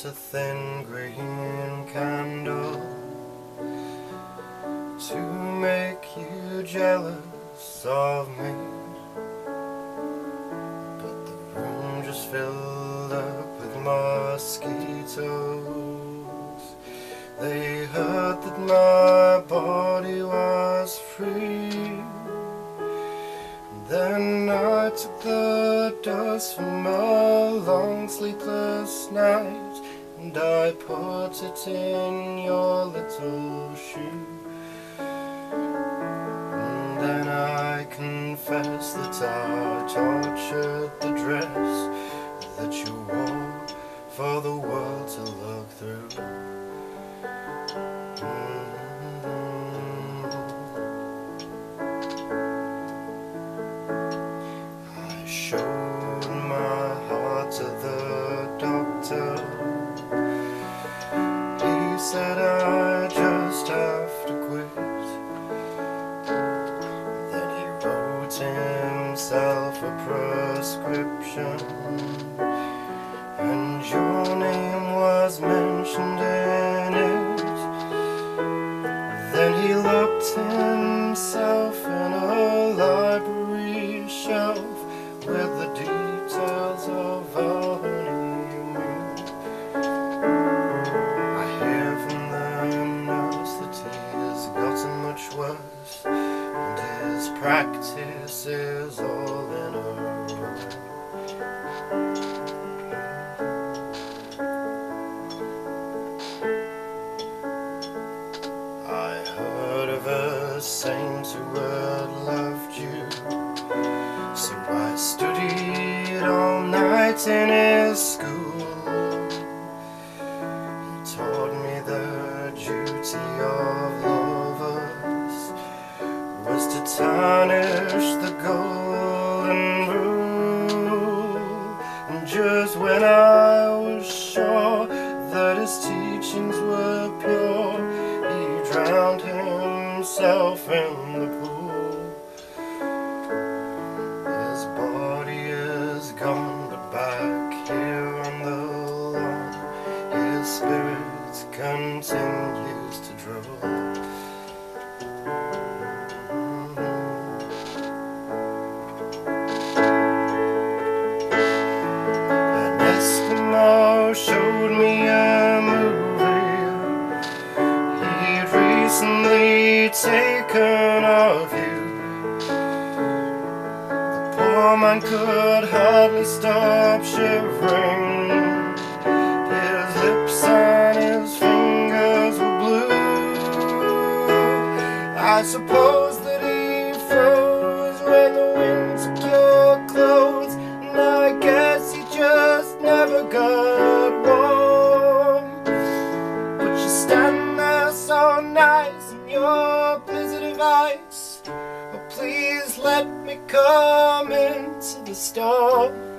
It's a thin green candle to make you jealous of me, but the room just filled up with mosquitoes. They heard that my body was free, and then I took the dust from a long sleepless night, and I put it in your little shoe. And then I confess that I tortured the dress that you wore for the world to look through. I showed my heart to the doctor. He said I just have to quit. Then he wrote himself a prescription, and your name was mentioned in it. Then he locked himself in a library shelf with the details of our honeymoon. I hear from the nurse that he has gotten much worse, and his practice is all in a row. I heard of a saint who had loved you, so I studied all night in his school. He taught me the duty of lovers was to tarnish the golden rule. And just when I was sure that his teachings were pure, he drowned himself in the pool. Gone, but back here on the lawn, his spirit continues to drool. An Eskimo showed me a movie he'd recently taken of you. The poor man could hardly stop shivering. His lips and his fingers were blue. I suppose that he froze when the wind took your clothes, and I guess he just never got warm. But you stand there so nice in your blizzard of ice. Please let me come into the storm.